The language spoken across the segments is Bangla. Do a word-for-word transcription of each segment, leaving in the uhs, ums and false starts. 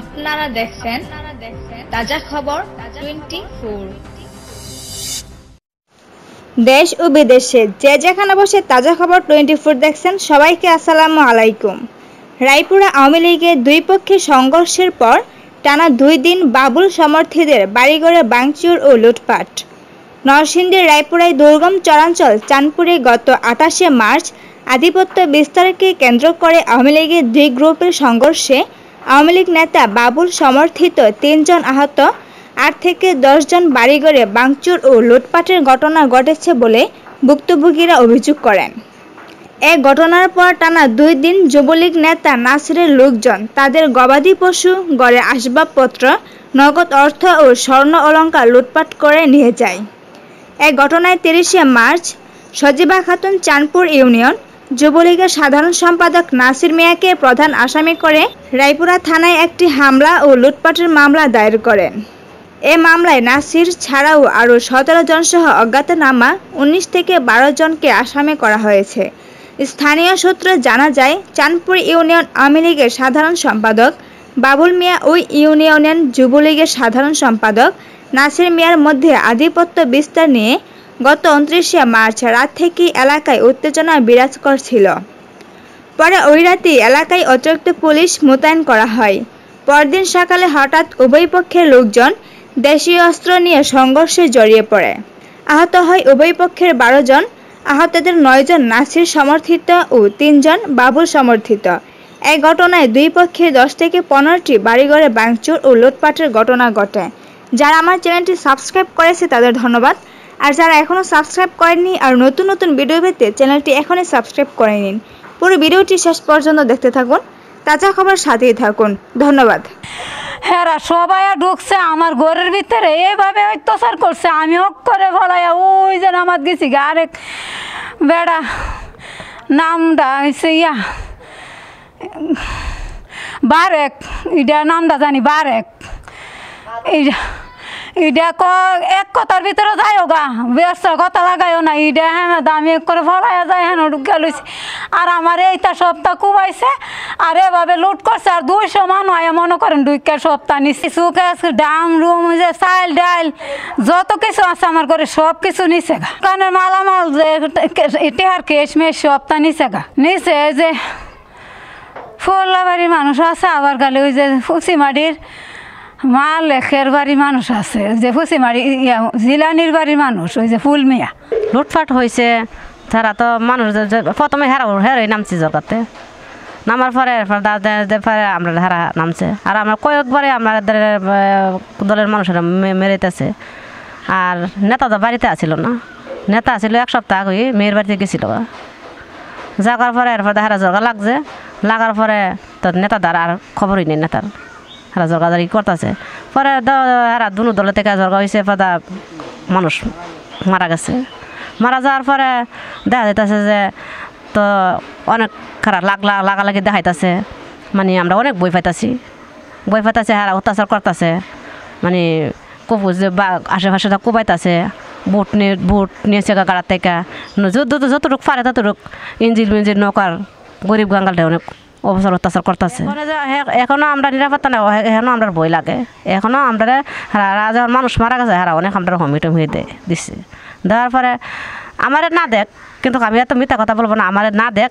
আপনারা দেখছেন তাজা খবর চব্বিশ। দেশ ও বিদেশে যে যেখানে বসে তাজা খবর চব্বিশ দেখছেন সবাইকে আসসালামু আলাইকুম। রায়পুরা আওয়ামী লীগের দুই পক্ষের সংঘর্ষের পর টানা দুই দিন বাবুল সমর্থীদের বাড়িঘরে ভাঙচুর ও লুটপাট। নরসিংদীর রায়পুরায় দুর্গম চরাঞ্চল চাঁদপুরে গত আঠাশে মার্চ আধিপত্য বিস্তারকে কেন্দ্র করে আওয়ামী লীগের দুই গ্রুপের সংঘর্ষে আওয়ামী লীগ নেতা বাবুল সমর্থিত তিনজন আহত, আট থেকে দশজন বাড়িঘরে ভাঙচুর ও লুটপাটের ঘটনা ঘটেছে বলে ভুক্তভোগীরা অভিযোগ করেন। এ ঘটনার পর টানা দুই দিন যুবলীগ নেতা নাসিরের লোকজন তাদের গবাদি পশু, ঘরে আসবাবপত্র, নগদ অর্থ ও স্বর্ণ অলঙ্কার লুটপাট করে নিয়ে যায়। এ ঘটনায় তিরিশে মার্চ সজীবা খাতুন চাঁদপুর ইউনিয়ন যুবলীগের সাধারণ সম্পাদক নাসির মিয়াকে প্রধান আসামি করে রায়পুরা থানায় একটি হামলা ও লুটপাটের মামলা দায়ের করেন। এ মামলায় নাসির ছাড়াও আরও সতেরো জনসহ অজ্ঞাতনামা উনিশ থেকে বারো জনকে আসামি করা হয়েছে। স্থানীয় সূত্রে জানা যায়, চাঁদপুর ইউনিয়ন আওয়ামী লীগের সাধারণ সম্পাদক বাবুল মিয়া ওই ইউনিয়নের যুবলীগের সাধারণ সম্পাদক নাসির মিয়ার মধ্যে আধিপত্য বিস্তার নিয়ে গত উনত্রিশে মার্চ রাত থেকে এলাকায় উত্তেজনা বিরাজ করছিল। পরে ওই রাতে এলাকায় অতিরিক্ত পুলিশ মোতায়েন করা হয়। পরদিন সকালে হঠাৎ উভয় পক্ষের লোকজন দেশীয় অস্ত্র নিয়ে সংঘর্ষে জড়িয়ে পড়ে। আহত হয় উভয় পক্ষের বারো জন। আহতদের নয় জন নাসির সমর্থিত ও তিনজন বাবুল সমর্থিত। এই ঘটনায় দুই পক্ষে দশ থেকে পনেরোটি বাড়িঘরে ভাঙচুর ও লুটপাটের ঘটনা ঘটে। যারা আমার চ্যানেলটি সাবস্ক্রাইব করেছে তাদের ধন্যবাদ, আর যারা এখনও সাবস্ক্রাইব করেননি আর নতুন নতুন ভিডিও পেতে চ্যানেলটি এখনই সাবস্ক্রাইব করে নিন। পুরো ভিডিওটি শেষ পর্যন্ত দেখতে থাকুন, তাজা খবর সাথেই থাকুন। ধন্যবাদ। হ্যাঁ, সবাই ঢুকছে আমার ঘরের ভিতরে, এইভাবে অত্যাচার করছে। আমি হক করে ফলাইয়া ওই যে আমার গেছি আরেক বেড়া, নামটা হয়েছে ইয়া বারেক, এটা নামটা জানি বারেক, এইটা ইডা ক এক কথার ভিতরে যাইও গা, ব্যবসার কথা লাগাইও না, ইডা হ্যাঁ দামি করে ভরাইয়া যায়, হ্যাঁ ঢুকে লইছে। আর আমার এইটা সপ্তাহ কুবাইছে আর এভাবে লুট করছে। আর দুইশো মানুষ মনে করেন ঢুকে সপ্তাহ নিচ্ছে, সুখে ডাম রুম যে চাল ডাল যত কিছু আছে আমার করে সব কিছু নিছে গা। কারণে মালামাল যে টেহার কেশ মেশ সপ্তাহ নিছে গা। নিচে যে ফুল্লাবাড়ির মানুষ আছে, আবার গালে ওই যে ফুসিমাটির মা লেখের বাড়ির মানুষ আছে, যে ফুসিমারি ইয়া জিলানির বাড়ির মানুষ, ওই যে ফুল মিয়া। লুটফাট হয়েছে, তারা তো মানুষ প্রথমে হেরা হেরোই নামছে জগাতে, নামার পরে পরে আমরা হেরা নামছে। আর আমরা কয়েকবারে আমরা দলের মানুষেরা মেরেতেছে। আর নেতা তো বাড়িতে আসিল না, নেতা আসিল এক সপ্তাহ আগে, মেয়ের বাড়িতে গেছিল। যাওয়ার পরে এরপর হেরা জগা লাগছে, লাগার পরে তো নেতা দ্বারা আর খবরই নেই নেতার, হেরা জগাজারি করতেছে। পরে হেরা দুনো দলের থেকে জগা হয়েছে, পাতা মানুষ মারা গেছে। মারা যাওয়ার পরে দেখা যাইতেছে যে তো অনেক খারাপ লাগলা লাগালাগি দেখাইতেছে, মানে আমরা অনেক বই পাইতেছি, বই পাইতেছে হেরা অত্যাচার করতেছে, মানে কপু যে বা আশেপাশে কোবাইতেছে, বুট নিয়ে বুট নিয়েছে গাড়ার থেকে, যত যতটুক পারে ততটুক ইঞ্জিল মিঞ্জিল নৌকার গরিব গাঙ্গালটা অনেক অবসর অত্যাচার করতেছে। এখনও আমরা নিরাপত্তা নেই, এখনও আমরা বই লাগে, এখনও আমরা রাজা মানুষ মারা গেছে, হেরা অনেক আমরা হমিটম হয়ে দেয় দিচ্ছে। দেওয়ার পরে আমার না দেখ, কিন্তু আমি এত মিথ্যা কথা বলবো না, আমার না দেখ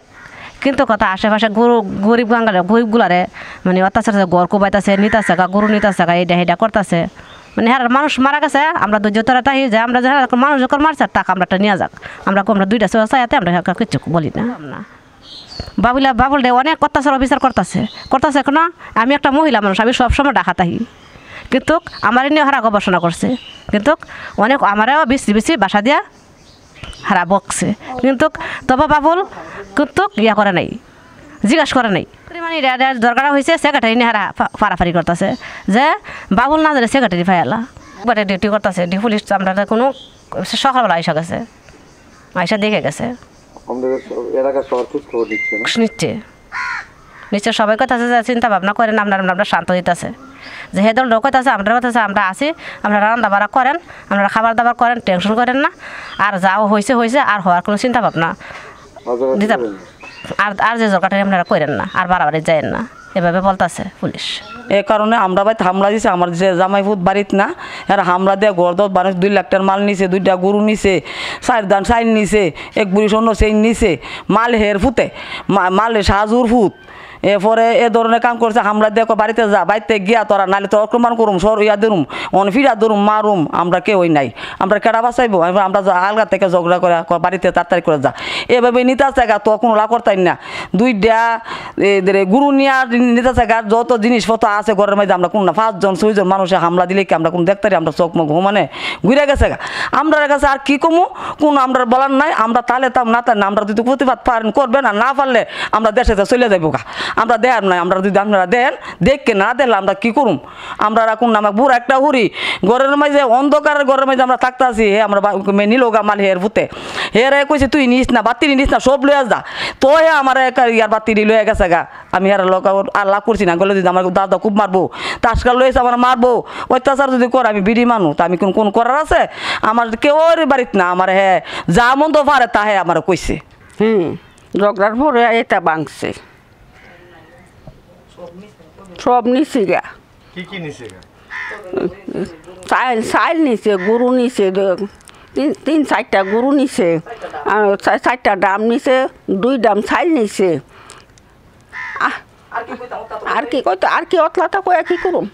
কিন্তু কথা আশেপাশে গরু গরিব গাঙ্গালে গরিবগুলারে মানে অত্যাচার গর কোবাইতেছে, নিতাছে গা গরু নিতাছে গা, এইটা হেডা করতেছে। মানে হেরার মানুষ মারা গেছে, আমরা যতটা তাই যে আমরা যে মানুষ যখন মারছে টাকা আমরা নিয়ে যাক, আমরা আমরা দুইটা চাইতে আমরা কিচ্ছু বলি না। আমরা বাবুলা বাবুল ডে অনেক অত্যাচার অবিচার করতেছে করতেছে কেন আমি একটা মহিলা মানুষ, আমি সবসময় ডাকা থাকি, কিন্তু আমার নিয়ে হারা গবেষণা করছে, কিন্তু অনেক আমারও বেশি বেশি বাসা দিয়া হারা বকছে, কিন্তু তবে বাবুল কিন্তু ইয়া করে নাই, জিজ্ঞাসা করে নাই। মানে দরকার হয়েছে সেক্রেটারি নিয়ে হারা ফারাফারি করতেছে, যে বাবুল না জানে সেক্রেটারি ফাইলা একবারে ডিউটি করতেছে। ডি পুলিশ আমরা কোনো সকালবেলা আইসা গেছে, আইসা দেখে গেছে, নিচ্ছে নিশ্চয় সবাই কথা চিন্তা ভাবনা করেন, আপনার আমরা শান্ত দিতেছে যে হে দল কথা আছে, আমরা কথা আছে, আমরা আসি, আপনারা রান্না বাড়া করেন, আপনারা খাবার দাবার করেন, টেনশন করেন না, আর যাও হয়েছে হয়েছে, আর হওয়ার কোনো চিন্তা ভাবনা দিতে আর আর যে জোরকাটারি আপনারা করেন না, আর বাড়াবাড়ি যায়েন না, এভাবে বলতাছে পুলিশ। এই কারণে আমরা ভাই হামলা দিছে, আমার যে জামাইপুত বাড়িত না এরা হামলা দিয়ে গরদত মানুষ দুই লাখ টাকার মাল নিছে, দুইটা গরু নিছে, চার দান চাইন নিছে, এক বুড়ি স্বর্ণ চেইন নিছে, মাল হের ফুতে মাল সাজুর ফুত, এরপরে এ ধরনের কাম করছে। হামলা দিয়ে বাড়িতে যা, বাড়িতে গিয়া তোরা নাহলে তো আক্রমণ করুম, সর ইয়া ধরুম, অন ফিরা ধরুম, মারুম, আমরা কেউই নাই, আমরা কেটা বাঁচাইবো, আমরা আলগা থেকে ঝগড়া করে বাড়িতে তাড়াতাড়ি করে যা। এভাবে নিতা জায়গা তো কোনো লা করতাই না, দুইটা গুরু নিয়া নিতা জায়গার যত জিনিসপত্র আছে ঘরের মধ্যে আমরা কোন না পাঁচজন ছয়জন মানুষে হামলা দিলে কি আমরা কোন দেখতারি, আমরা চকমা ঘুমানে ঘুরে গেছে গা। আমরা কাছে আর কি কমু, কোন আমরা বলার নাই, আমরা তাহলে তাম না, তার না আমরা যদি প্রতিবাদ পারেন করবে না, না পারলে আমরা দেশে চলে যাইবো গা। আমরা দেয়ার নাই, আমরা যদি আপনারা দেন দেখকে না দেন আমরা কি করুম, আমরা কোন নামা বুড় একটা হুড়ি ঘরের মাঝে অন্ধকারের ঘরের মাঝে আমরা থাকতে আছি। হে আমরা নিলো গা মাল হের ভূতে, হের কইছে তুই নিস না বাতিনি নিস না সব লয়ে যা, তো হে আমার ইয়ার বাতিনি লয়ে গেছে গা। আমি হেরা লোক আর লাভ করছি না, গেলে যদি আমার দাদা খুব মারবো, তাসকাল লয়েছে আমার মারবো, অত্যাচার যদি করে আমি বিড়ি মানু তা আমি কোন কোন করার আছে, আমার কেউ বাড়িত না। আমার হে যা মন তো পারে তা হে আমার কইছে। হুম ঝগড়ার পরে এটা ভাঙছে সব নিচে গা, চাইল নিচে, গরু নিচে, তিন চারটা গরু নিচে, চারটা ডাম নিচে, দুই ডাম চাইল নিচে। আর কি কইতো আর কি অতলাটা কয়া কি করুম।